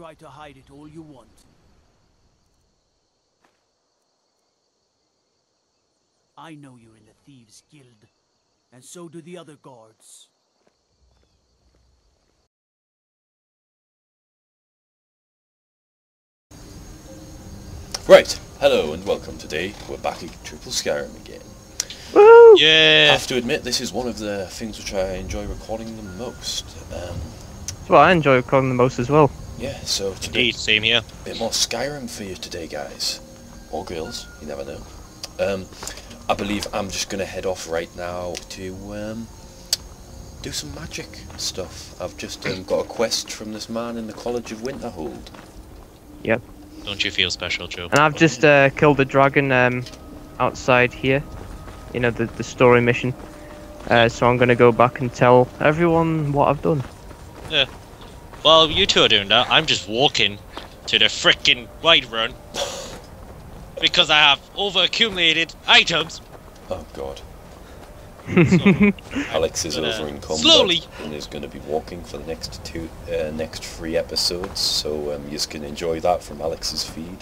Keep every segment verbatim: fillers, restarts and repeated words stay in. try to hide it all you want. I know you're in the Thieves Guild, and so do the other guards. Right, hello and welcome. Today we're back at Triple Skyrim again. Woo! Yeah! I have to admit, this is one of the things which I enjoy recording the most. Um, well, I enjoy recording the most as well. Yeah, so today... Indeed, same here. A bit more Skyrim for you today, guys. Or girls, you never know. Um, I believe I'm just going to head off right now to um, do some magic stuff. I've just um, got a quest from this man in the College of Winterhold. Yep. Don't you feel special, Joe? And I've just uh, killed a dragon um, outside here. You know, the, the story mission. Uh, so I'm going to go back and tell everyone what I've done. Yeah. Well, you two are doing that. I'm just walking to the frickin' Whiterun. Because I have over-accumulated items. Oh, God. So, Alex is over in combat slowly, and is going to be walking for the next two, uh, next three episodes. So um, you can enjoy that from Alex's feed.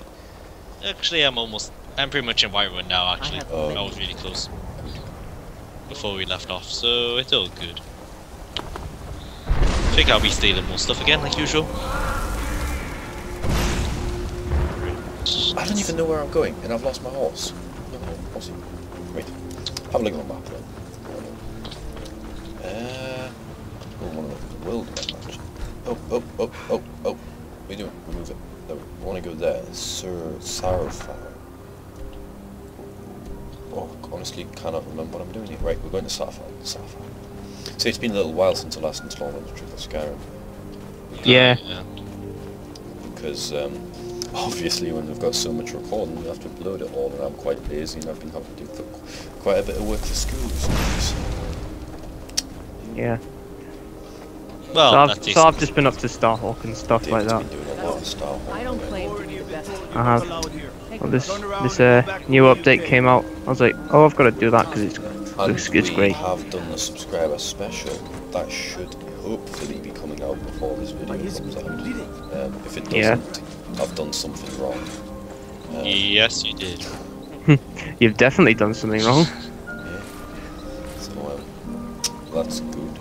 Actually, I'm almost, I'm pretty much in Whiterun now. Actually, I, um, I was really close before we left off, so it's all good. I think I'll be stealing more stuff again, like usual. I don't even know where I'm going, and I've lost my horse. No, horsey. Wait, have a look at my map then. Uh, oh, want to look at the world map. Oh, oh, oh, oh, oh. We do remove it. No, we want to go there. Sir Sarofar. Oh, honestly, cannot remember what I'm doing here. Right, we're going to Sarofar. Sarofar. So it's been a little while since the last installment of Triple Skyrim. Yeah. yeah. Because um, obviously, when we've got so much recording, we have to upload it all, and I'm quite lazy, and I've been having to do quite a bit of work for school. So Yeah. Well, so I've, so I've just been up to Starhawk and stuff David's like that. Doing a lot of Starhawk, I don't play I have. Well, this this uh, new update came out. I was like, oh, I've got to do that because it's looks it's great. We have done the subscriber special that should hopefully be coming out before this video comes out. Um, if it doesn't, yeah. I've done something wrong. Um, yes, you did. You've definitely done something wrong. Yeah. So um, that's good.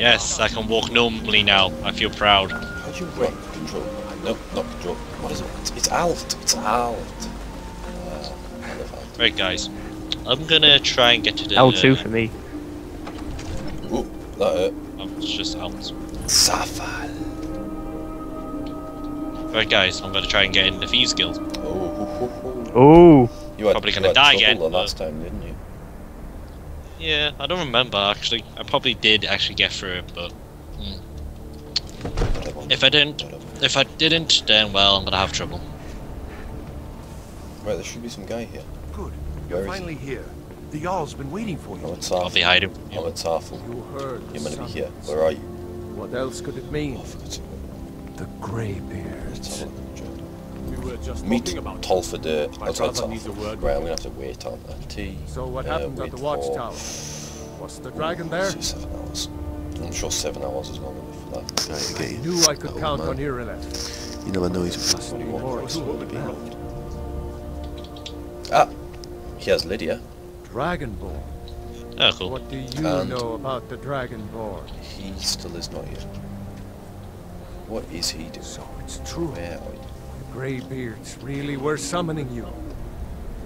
Yes, I can walk normally now. I feel proud. How do you break control? No, not control. What is it? It's, it's alt. It's alt. Uh, I love alt. Right, guys. I'm gonna try and get to the L two uh, for me. Ooh, that hurt. Oh, it's just alt. Safal. Right, guys. I'm gonna try and get in the Thieves Guild. Oh. Oh. You were probably gonna you die again. The last time, didn't you? Yeah, I don't remember actually. I probably did actually get through it, but mm. if I didn't, if I didn't, then well, I'm gonna have trouble. Right, there should be some guy here. Good, you're finally here. The Jarl's been waiting for you. Oh, I'll be hiding. Oh, it's awful. You heard. You're gonna be here. Where are you? What else could it mean? Oh, the Greybeards. We were just meet about Tolfuder outside Sarofar. Right, I'm gonna have to wait on that tea. So what uh, happened at the watchtower? Was the dragon there? Seven hours. I'm sure seven hours is long enough for that. I knew I could count on Ireleth. You never know he's a one. Ah, he has Lydia. Dragonborn. Oh, cool. What do you and know about the Dragonborn? He still is not here. What is he doing? So it's true. Where are you? Greybeards really were summoning you.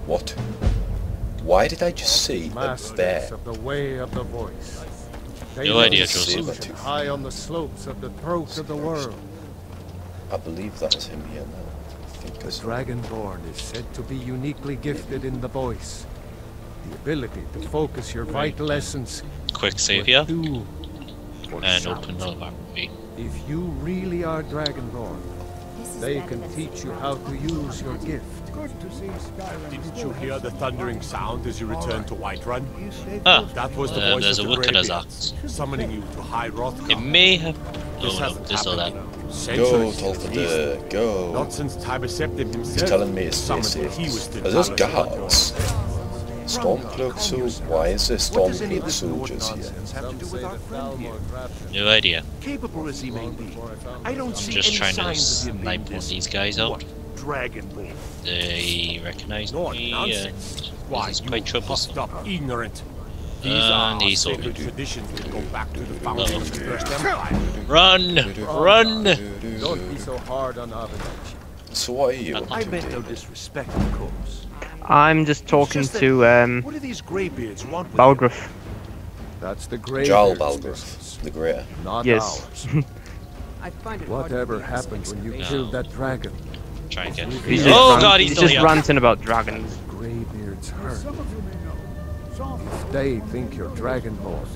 What? Why did I just see a bear? Of the way of the voice. They no idea, Joseph. High on the slopes of the throat of the world. I believe that is him here now. The Dragonborn is said to be uniquely gifted in the voice. The ability to focus your vital essence. Quick save here. And open the map. If you really are Dragonborn, they can teach you how to use your gift. Didn't you hear the thundering sound as you returned to Whiterun? Ah, that was the uh, voice there's of a Greybeards summoning you to High Hrothgar. It may have... This oh, no, this or that. Go, Tolfuder, go. Not since Tiber Septim himself. He's telling me it's safe. Are those guards? Stormcloak Zoo? Why is there Stormcloak Zoo just here? No idea. Capable as he may be, I don't I'm see just any trying signs to snipe one of these guys out. Dragonborn. They recognize Not me nonsense. and Why, this is quite troublesome. Up, ignorant. These uh, these are the traditions that go back to the founding of the First Empire. Run! Run! Don't be so hard on Avalanche. So what are you? I meant no disrespect, of course. I'm just talking just to um what do these Greybeards want with Balgruuf. That's the Greybeards. Jarl Balgruuf, the Grey. Not yes. I find it Whatever happened when you no. killed that dragon? Try again. He's just oh rant, god, he's, he's just up. ranting about dragons. Greybeards hurt. If they think you're Dragonborn.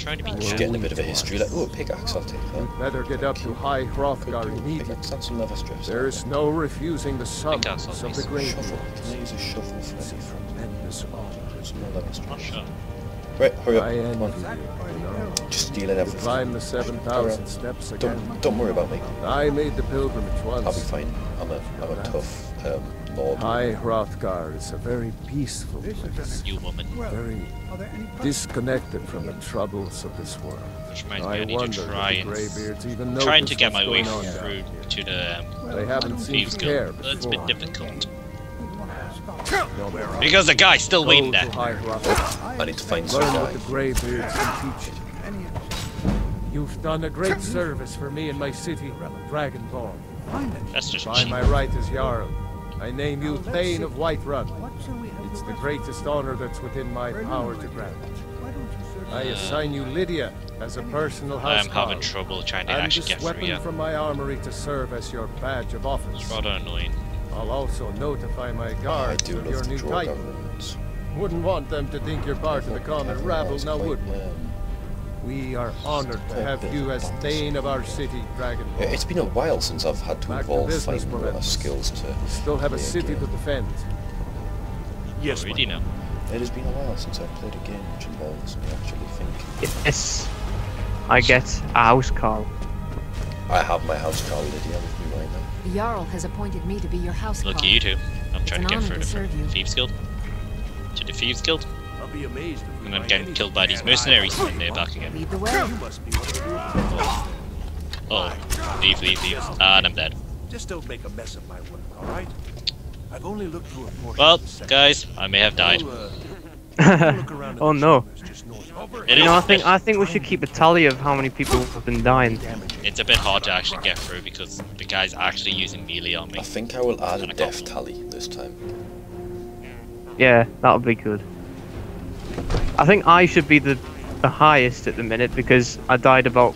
Trying to be just getting a bit of a history, like, oh, a pickaxe, I'll take that. Better get up to High Hrothgar immediately. There is no refusing the summons of the great. Can I use a shovel for tremendous honor? Right, hurry up, come on. Just stealing everything. Climb the seven thousand steps again. Don't, don't worry about me. I made the pilgrimage once. I'll be fine. I'm a, I'm a tough um, lord. High Hrothgar is a very peaceful place. You woman. Very disconnected from the troubles of this world. Which reminds me, I need to try and... Trying to get my way through to the um, Thieves Guild, but it's been difficult. Because the guy's still waiting there. I need to find some guy. You've done a great service for me and my city, Dragonborn. That's just By cheap. my right as Jarl, I name you Thane of Whiterun. It's the greatest honor that's within my power to grant. I assign you Lydia as a personal housecarl. I'm having trouble trying to actually get through yet. From my armory to serve as your badge of office. It's rather annoying. I'll also notify my guards of your new title. Wouldn't want them to think you're part of the common rabble, now would we? We are honored to have you as Thane of our city, Dragonborn. It's been a while since I've had to evolve fighting uh, skills to... We still have a city to defend. Yes, we do now. It has been a while since I've played a game which involves me actually thinking. Yes! I get a housecarl. I have my housecarl Lydia with me right now. Jarl has appointed me to be your housecarl. Look at you two. I'm trying it's to get through to the Thieves Guild. To the Thieves Guild. I'll be amazed if and I'm getting killed by these mercenaries and they're back again. Lead the way. Oh. oh, leave, leave, leave. Ah, and I'm dead. Just don't make a mess of my work, alright? I've only looked through a portion. Well, guys, I may have died. Oh no. It you know, I think I think we should keep a tally of how many people have been dying. It's a bit hard to actually get through because the guy's actually using melee on me. I think I will add a death tally this time. Yeah, that'll be good. I think I should be the the highest at the minute because I died about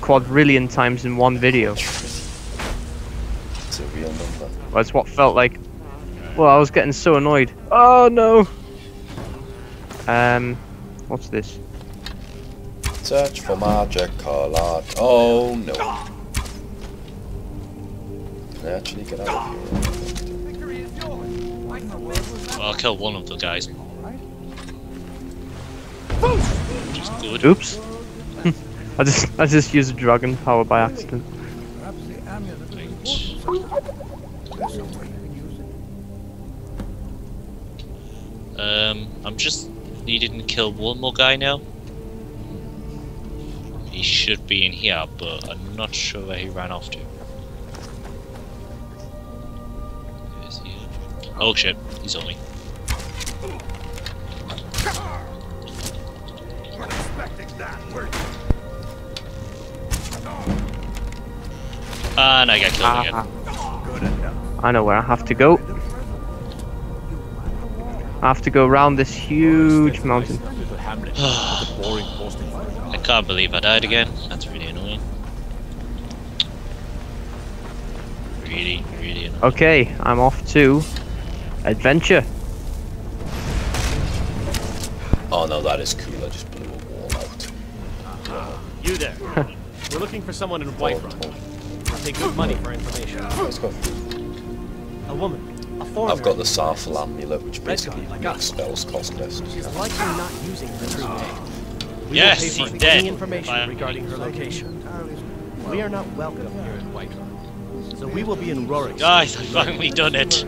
quadrillion times in one video. It's a real number. Well, it's what felt like. Well, I was getting so annoyed. Oh no. Um, what's this? Search for magical art. Oh no! Can I actually get out of here? Well, I'll kill one of the guys. Just good. Oops! I just I just used a dragon power by accident. Um, I'm just. He didn't kill one more guy now. He should be in here, but I'm not sure where he ran off to. Is he... Oh shit, he's on me. And I got killed again. I know where I have to go. I have to go around this huge mountain. I can't believe I died again. That's really annoying. Really, really annoying. Okay, I'm off to adventure. Oh no, that is cool. I just blew a wall out. Uh, you there. We're looking for someone in Whiterun. I'll take good money for information. Let's go. A woman. I've got the Sarofar amulet, which basically like makes spells cost less. She's likely not using the true name. We yes, he's dead. Any information By regarding her location. We are not welcome here in Whiterun, so we will be in Rorik. Guys, I've finally done it.